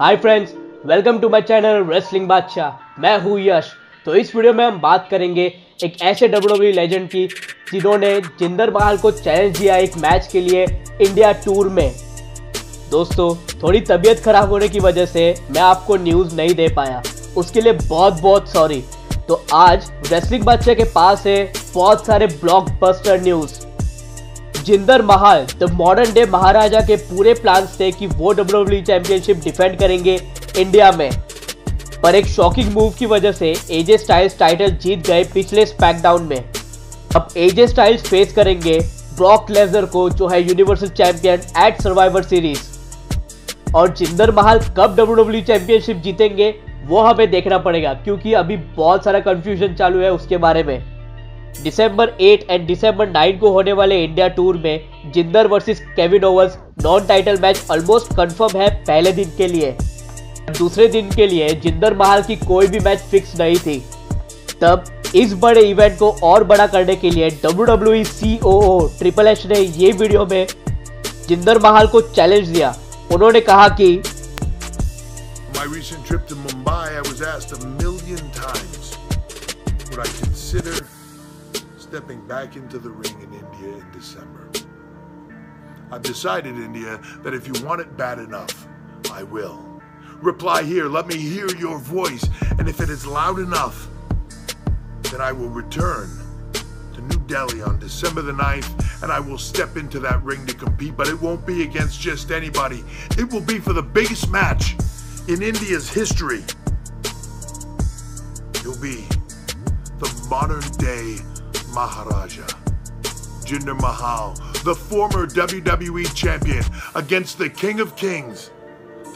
Hi friends, welcome to my channel wrestling Badshah. मैं हूं यश। तो इस वीडियो में हम बात करेंगे एक ऐसे WWE लेजेंड की जिन्होंने जिंदर महल को चैलेंज दिया एक मैच के लिए इंडिया टूर में। दोस्तों, थोड़ी तबीयत खराब होने की वजह से मैं आपको न्यूज़ नहीं दे पाया, उसके लिए बहुत बहुत सॉरी। तो आज रेसलिंग बादशाह के पास है बहुत सारे blockbuster news. Jinder Mahal the modern day महाराजा के पूरे प्लान्स थे कि वो WWE चैंपियनशिप डिफेंड करेंगे इंडिया में, पर एक शॉकिंग मूव की वजह से एजे स्टाइल्स टाइटल जीत गए पिछले स्पैकडाउन में। अब एजे स्टाइल्स फेस करेंगे ब्रॉक लेजनर को, जो है universal champion at Survivor Series. और जिंदर महल कब WWE चैंपियनशिप जीतेंगे वो हमें देखना पड़ेगा, क्योंकि अभी बहुत सारा कंफ्यूजन चालू है उसके बारे में। दिसंबर 8 एंड दिसंबर 9 को होने वाले इंडिया टूर में Jinder versus Kevin Owens non title match almost confirm है पहले दिन के लिए। दूसरे दिन के लिए जिंदर महल की कोई भी मैच फिक्स नहीं थी। तब इस बड़े इवेंट को और बड़ा करने के लिए WWE COO ट्रिपल एच ने ये वीडियो में जिंदर महल को चैलेंज दिया। उन्होंने कहा कि My recent trip to Mumbai, I was asked a million times, would I consider stepping back into the ring in India in December? I've decided, India, that if you want it bad enough, I will. Reply here, let me hear your voice, and if it is loud enough, then I will return to New Delhi on December the 9th, and I will step into that ring to compete, but it won't be against just anybody. It will be for the biggest match in India's history. You'll be the modern day Maharaja, Jinder Mahal, the former WWE champion, against the King of Kings,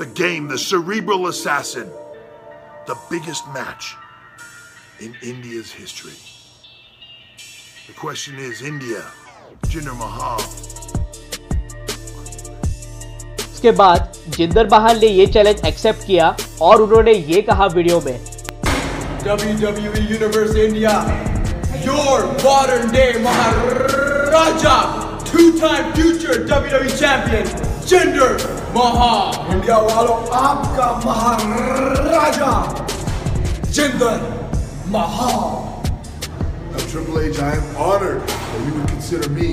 the game, the cerebral assassin, the biggest match in India's history. The question is, India, Jinder Mahal. के बाद जिंदर महल ने ये challenge accept किया और उन्होंने ये कहा video में, WWE Universe India, your modern day Maharaja, two-time future WWE champion Jinder Mahal. India वालों, आपका महाराजा जिंदर महल. Now, Triple H, I am honored that you would consider me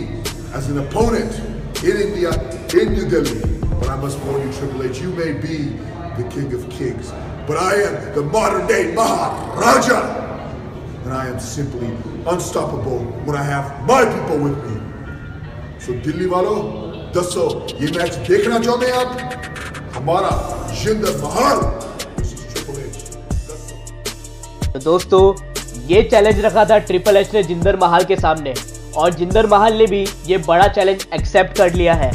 as an opponent in India, in New Delhi. But I must warn you, Triple H, you may be the King of Kings, but I am the modern day Maharaja, and I am simply unstoppable when I have my people with me. So Delhi walo, dasso, ye match dekhna chahte hain aap? Hamara Jinder Mahal versus Triple H. dasso. दोस्तों, ये challenge रखा था triple H ने जिंदर महल के सामने, और जिंदर महल ने भी ये बड़ा चैलेंज एक्सेप्ट कर लिया है।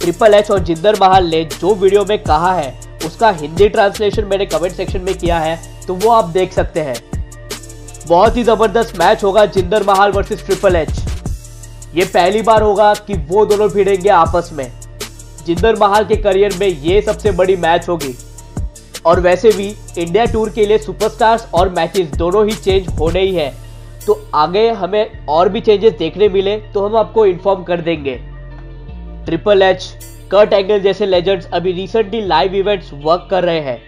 ट्रिपल एच और जिंदर महल ने जो वीडियो में कहा है उसका हिंदी ट्रांसलेशन मैंने कमेंट सेक्शन में किया है, तो वो आप देख सकते हैं। बहुत ही ज़बरदस्त मैच होगा जिंदर महल वर्सेस ट्रिपल एच। ये पहली बार होगा कि वो दोनों भिड़ेंगे आपस में। जिंदर महल के करियर में ये सबसे बड़ी मैच होगी। और वैसे भी इंडिया टूर के लिए सुपरस्टार्स और मैचेस दोनों ही चेंज होने ही हैं, तो आगे हमें और भी चेंजेस देखने मिले तो हम आपको इन्फॉर्म कर देंगे। ट्रिपल एच, कर्ट एंगल जैसे लेजेंड्स अभी रिसेंटली लाइव इवेंट्स वर्क कर रहे हैं।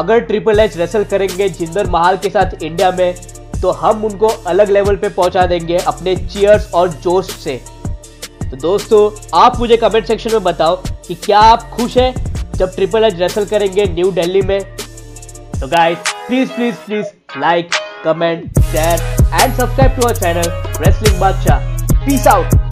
अगर ट्रिपल एच रेसल करेंगे जिंदर महल के साथ इंडिया में, तो हम उनको अलग लेवल पे पहुंचा देंगे अपने चीयर्स और जोश से। तो दोस्तों, आप मुझे कमेंट सेक्शन में बताओ कि क्या आप खुश हैं जब ट्रिपल एच रेसल करेंगे न्यू दिल्ली में। तो guys, please please please like, comment, share and subscribe to our channel wrestling Badshah. Peace out.